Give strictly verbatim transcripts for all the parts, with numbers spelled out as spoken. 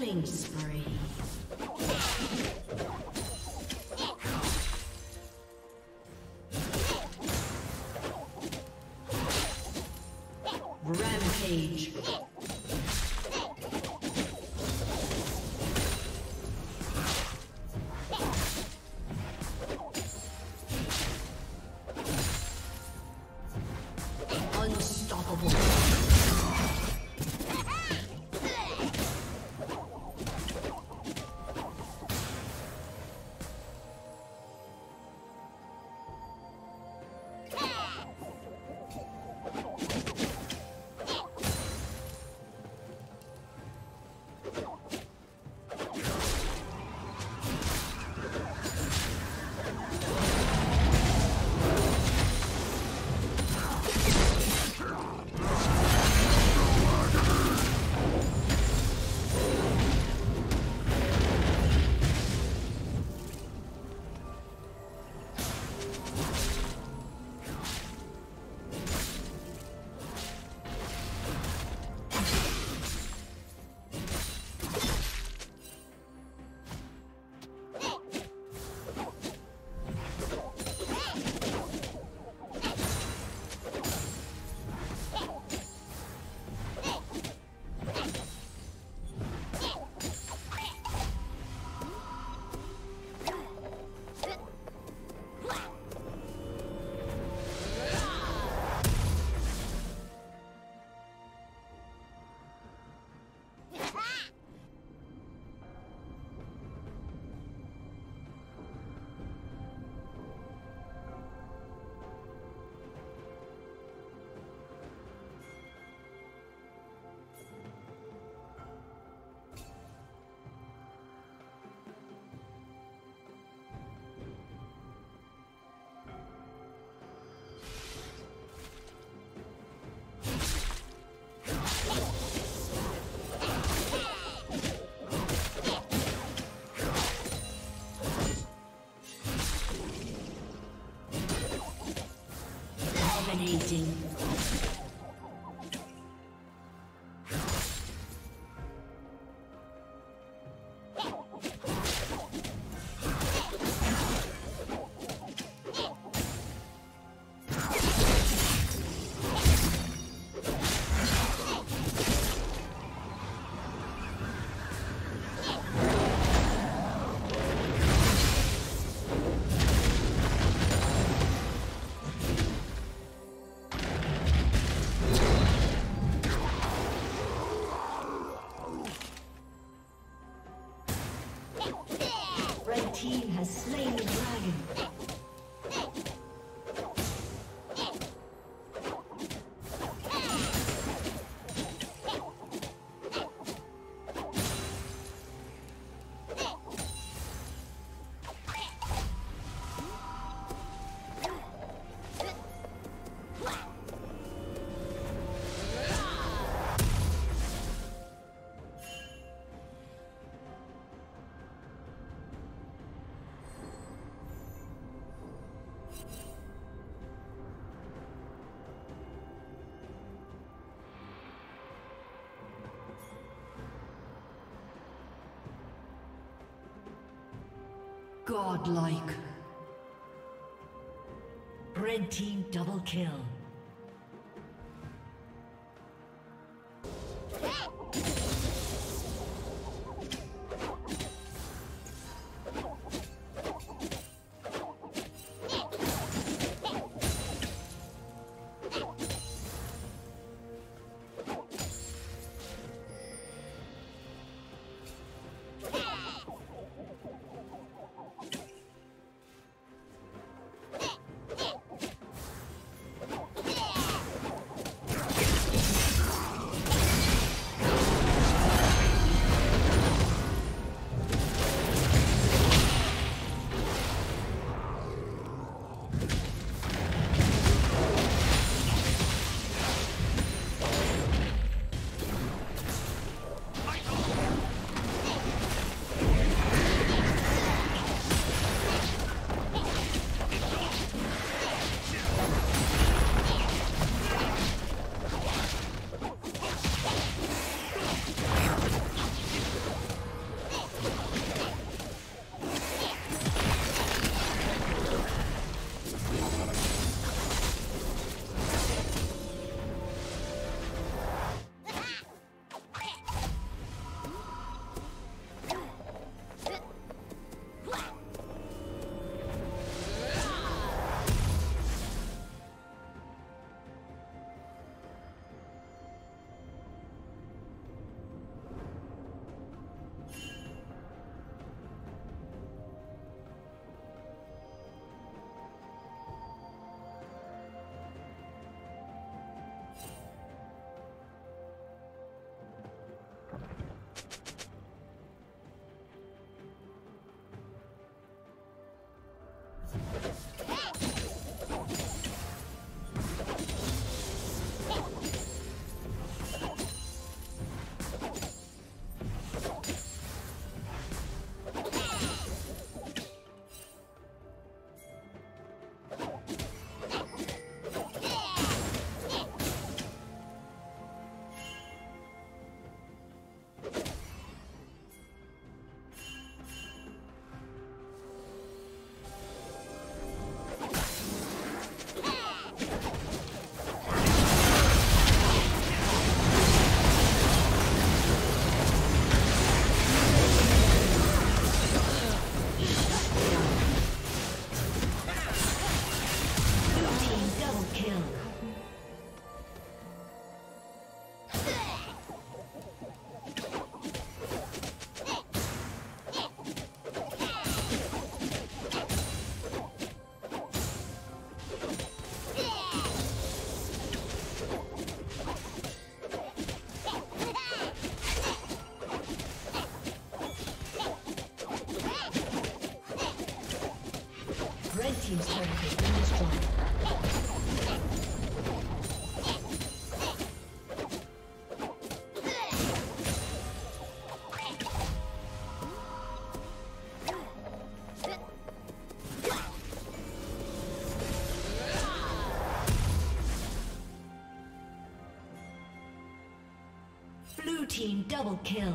Killing spree. Rampage. Dominating. Godlike. Red team double kill. team double kill.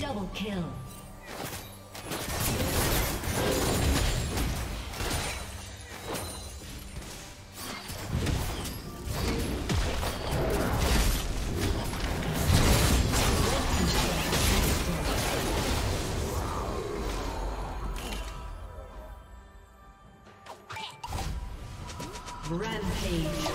Double kill. Rampage.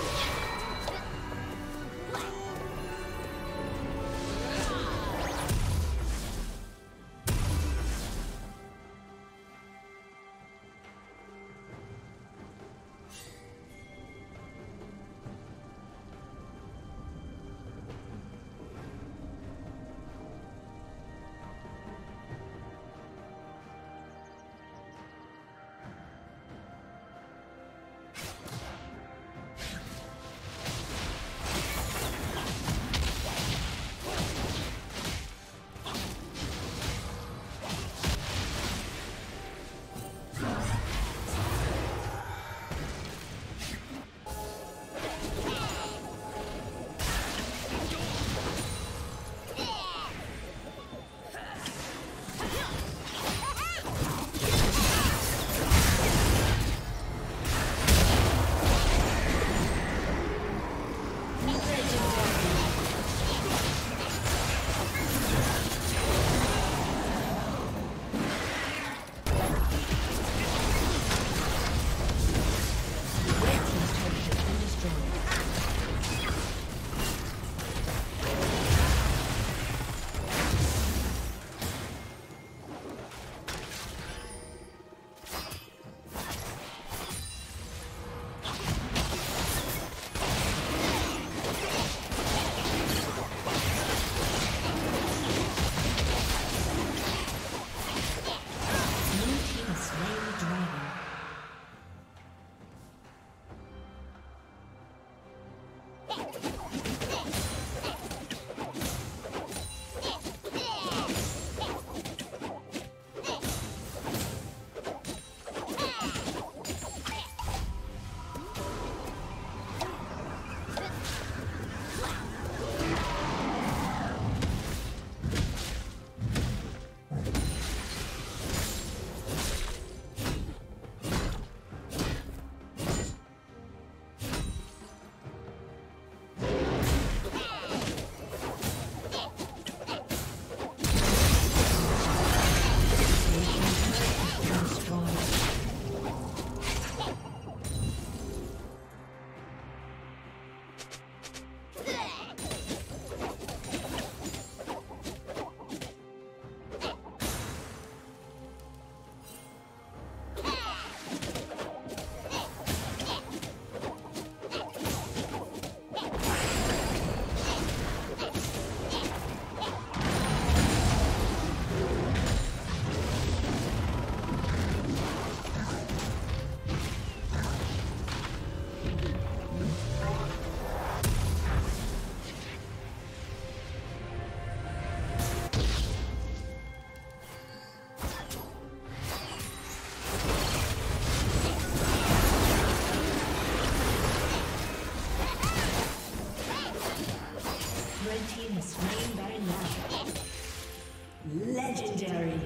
Legendary.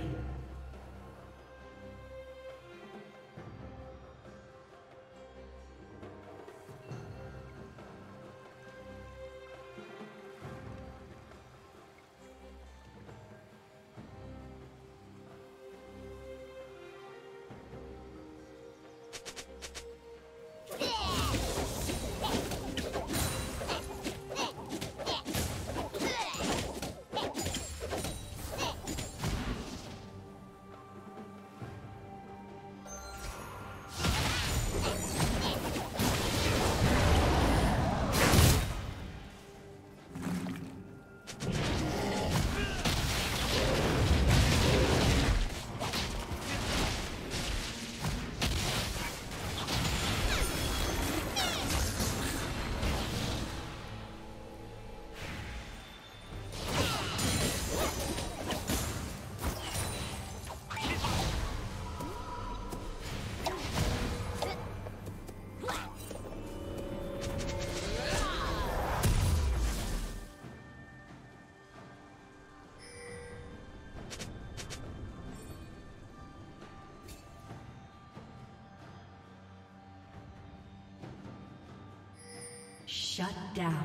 Shut down.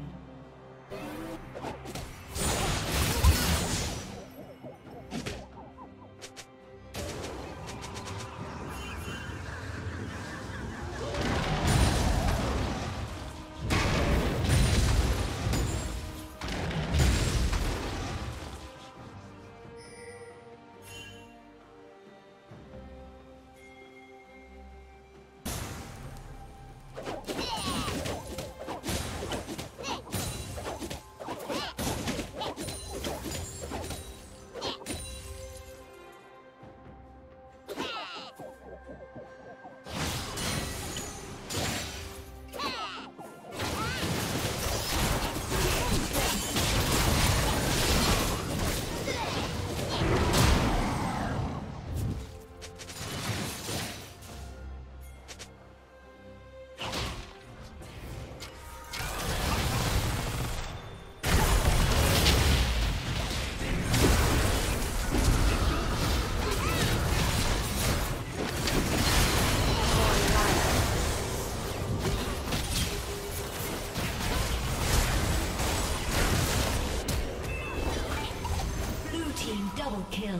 Double kill. Blue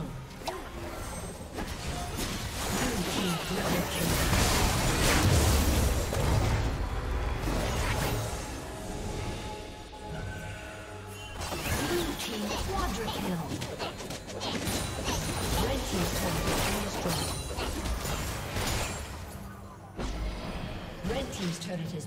team double kill. Red team's turret has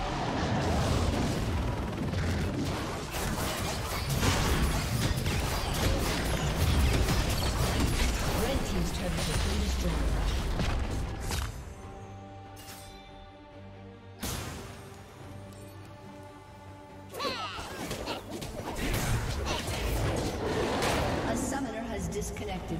A summoner has disconnected.